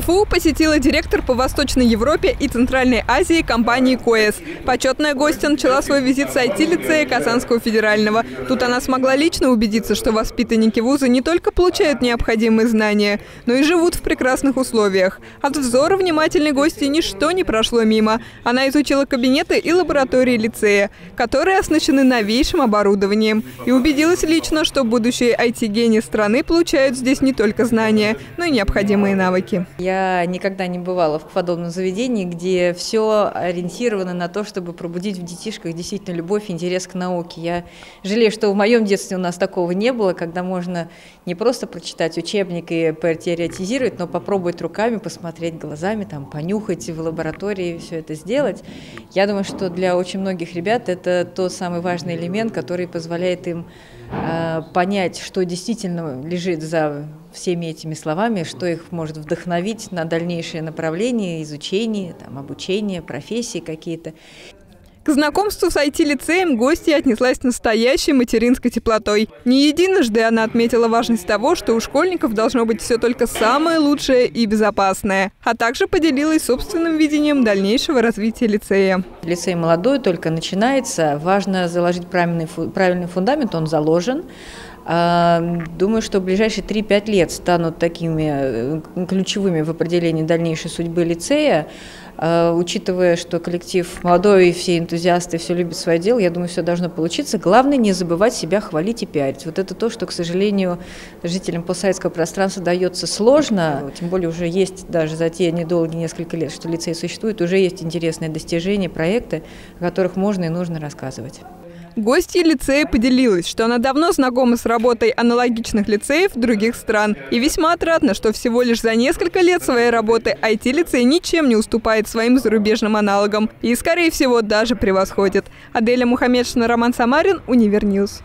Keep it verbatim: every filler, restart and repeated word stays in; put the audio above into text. КФУ посетила директор по Восточной Европе и Центральной Азии компании КОЭС. Почетная гостья начала свой визит с ай ти-лицея Казанского федерального. Тут она смогла лично убедиться, что воспитанники вуза не только получают необходимые знания, но и живут в прекрасных условиях. От взора внимательной гости ничто не прошло мимо. Она изучила кабинеты и лаборатории лицея, которые оснащены новейшим оборудованием. И убедилась лично, что будущие ай ти-гении страны получают здесь не только знания, но и необходимые навыки. Я никогда не бывала в подобном заведении, где все ориентировано на то, чтобы пробудить в детишках действительно любовь и интерес к науке. Я жалею, что в моем детстве у нас такого не было, когда можно не просто прочитать учебник и теоретизировать, но попробовать руками, посмотреть глазами, там, понюхать в лаборатории, все это сделать. Я думаю, что для очень многих ребят это тот самый важный элемент, который позволяет им э, понять, что действительно лежит за всеми этими словами, что их может вдохновить на дальнейшее направление, изучение, там, обучение, профессии какие-то. К знакомству с ай ти-лицеем гостья отнеслась настоящей материнской теплотой. Не единожды она отметила важность того, что у школьников должно быть все только самое лучшее и безопасное, а также поделилась собственным видением дальнейшего развития лицея. Лицей молодой, только начинается. Важно заложить правильный, правильный фундамент, он заложен. Думаю, что в ближайшие три-пять лет станут такими ключевыми в определении дальнейшей судьбы лицея. Учитывая, что коллектив молодой, все энтузиасты, все любят свое дело, я думаю, все должно получиться. Главное, не забывать себя хвалить и пиарить. Вот это то, что, к сожалению, жителям постсоветского пространства дается сложно. Тем более уже есть даже за те недолгие несколько лет, что лицей существует, уже есть интересные достижения, проекты, о которых можно и нужно рассказывать. Гостья лицея поделилась, что она давно знакома с работой аналогичных лицеев других стран. И весьма отрадно, что всего лишь за несколько лет своей работы ай ти-лицей ничем не уступает своим зарубежным аналогам. И, скорее всего, даже превосходит. Аделя Мухамедшина, Роман Самарин, Универньюз.